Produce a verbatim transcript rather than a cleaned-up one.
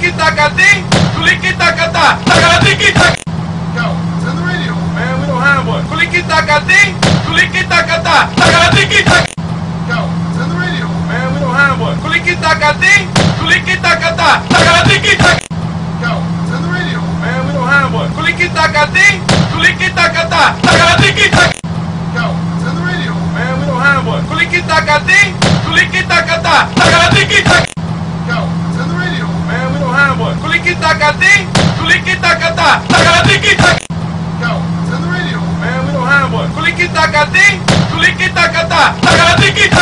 Tikita Kati, Kulikita Kata, Takalatikita. Yo, it's on the radio, man. We don't have one. Kulikita Kati, Kulikita Kata, Takalatikita. Yo, it's on the radio, man. We don't have one. Kulikita Kati, Kulikita Kata, Takalatikita. Yo, it's on the radio, man. We don't have one. Kulikita Kati, Kulikita Kata, Takalatikita. Yo, it's on the radio, man. We don't have one. Kulikita Kati, Kulikita Kata, Takalatikita. Kulikita Kati, Kulikita Kata, Takalatikita. Yo, it's on the radio, man. We don't have one. Kulikita Kati, Kulikita Kata, Takalatikita.